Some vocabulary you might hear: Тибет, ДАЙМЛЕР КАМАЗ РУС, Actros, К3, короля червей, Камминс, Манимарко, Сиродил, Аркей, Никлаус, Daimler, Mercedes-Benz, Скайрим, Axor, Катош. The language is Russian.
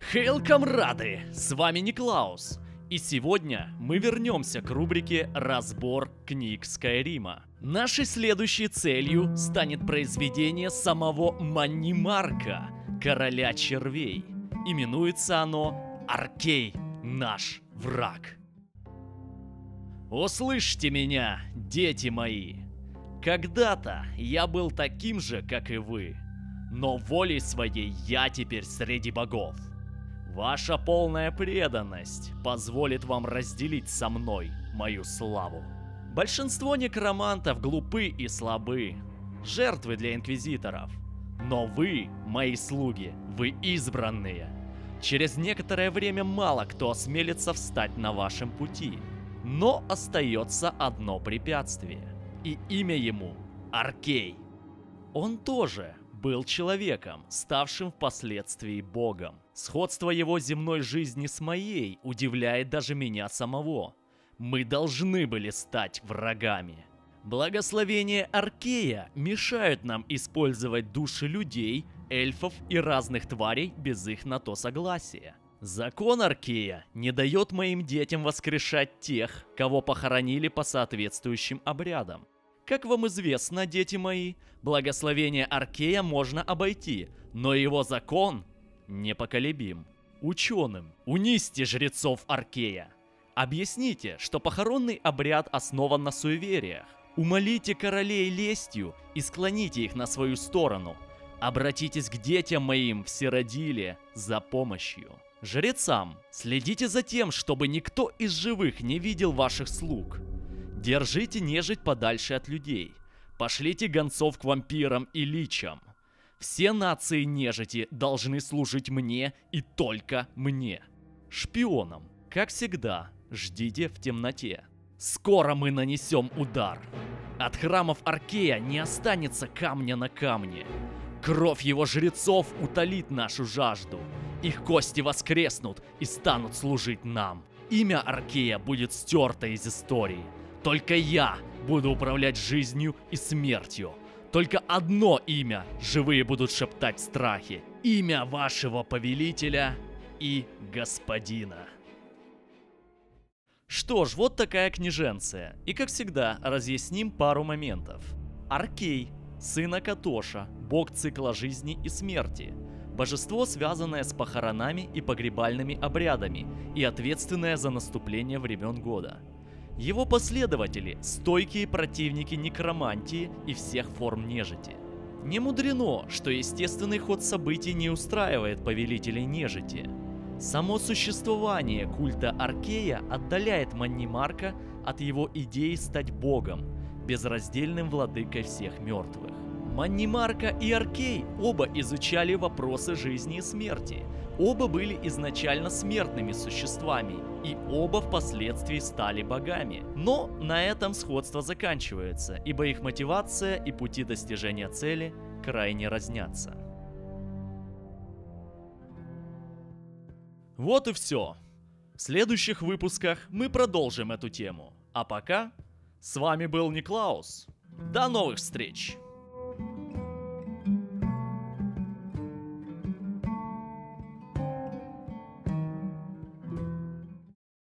Хейл, камрады! С вами Никлаус. И сегодня мы вернемся к рубрике «Разбор книг Скайрима». Нашей следующей целью станет произведение самого Манимарко, короля червей. Именуется оно «Аркей, наш враг». «Услышьте меня, дети мои! Когда-то я был таким же, как и вы, но волей своей я теперь среди богов. Ваша полная преданность позволит вам разделить со мной мою славу». Большинство некромантов глупы и слабы, жертвы для инквизиторов. Но вы, мои слуги, вы избранные. Через некоторое время мало кто осмелится встать на вашем пути. Но остается одно препятствие. И имя ему – Аркей. Он тоже был человеком, ставшим впоследствии богом. Сходство его земной жизни с моей удивляет даже меня самого. Мы должны были стать врагами. Благословения Аркея мешают нам использовать души людей, эльфов и разных тварей без их на то согласия. Закон Аркея не дает моим детям воскрешать тех, кого похоронили по соответствующим обрядам. Как вам известно, дети мои, благословение Аркея можно обойти, но его закон непоколебим. Ученым, унизьте жрецов Аркея. Объясните, что похоронный обряд основан на суевериях. Умолите королей лестью и склоните их на свою сторону. Обратитесь к детям моим в Сиродиле за помощью. Жрецам, следите за тем, чтобы никто из живых не видел ваших слуг. Держите нежить подальше от людей. Пошлите гонцов к вампирам и личам. Все нации нежити должны служить мне и только мне. Шпионам, как всегда, ждите в темноте. Скоро мы нанесем удар. От храмов Аркея не останется камня на камне. Кровь его жрецов утолит нашу жажду. Их кости воскреснут и станут служить нам. Имя Аркея будет стерто из истории. Только я буду управлять жизнью и смертью. Только одно имя живые будут шептать в страхе. Имя вашего повелителя и господина. Что ж, вот такая книженция. И как всегда, разъясним пару моментов. Аркей, сына Катоша, бог цикла жизни и смерти. Божество, связанное с похоронами и погребальными обрядами и ответственное за наступление времен года. Его последователи – стойкие противники некромантии и всех форм нежити. Не мудрено, что естественный ход событий не устраивает повелителей нежити. Само существование культа Аркея отдаляет Манимарко от его идеи стать богом, безраздельным владыкой всех мертвых. Манимарко и Аркей оба изучали вопросы жизни и смерти. Оба были изначально смертными существами, и оба впоследствии стали богами. Но на этом сходство заканчивается, ибо их мотивация и пути достижения цели крайне разнятся. Вот и все. В следующих выпусках мы продолжим эту тему. А пока с вами был Никлаус. До новых встреч!